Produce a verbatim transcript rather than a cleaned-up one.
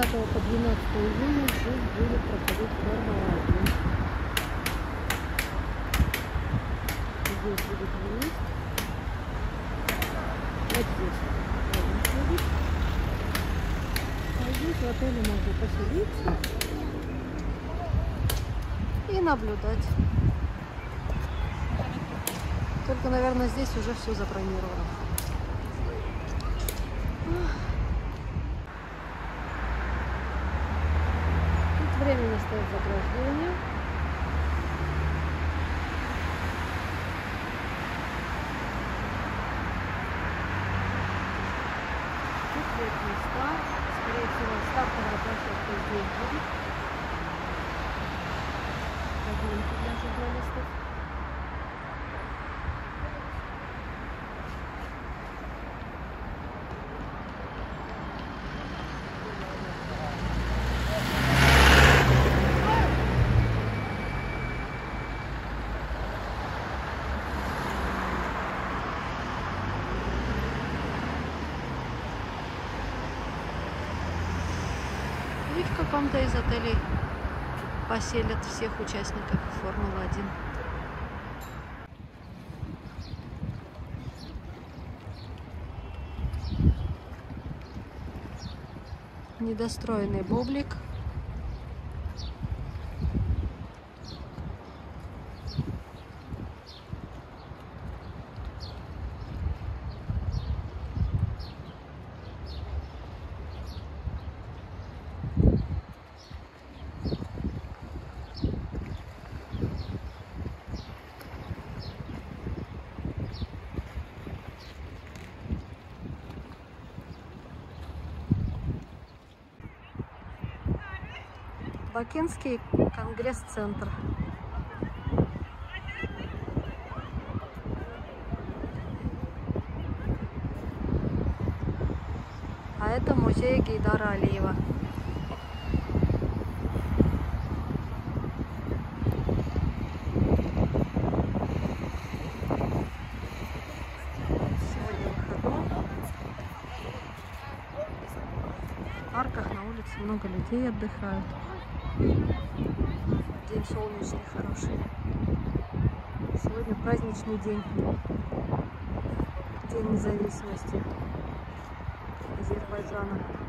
десятого по двенадцатое июня здесь будет проходить Формула один. Здесь будет выезд. Вот здесь рядом ходит. А здесь в отеле можно поселиться и наблюдать. Только, наверное, здесь уже все забронировано. Тут временно стоит заграждение. Тут есть места. Скорее всего, стартовая площадка здесь будет. Кабинки для журналистов. И в каком-то из отелей поселят всех участников Формулы один. Недостроенный бублик. Бакинский конгресс-центр. А это музей Гейдара Алиева. Сегодня выходной. В парках, на улице много людей отдыхают. День солнечный, хороший. Сегодня праздничный день. День независимости Азербайджана.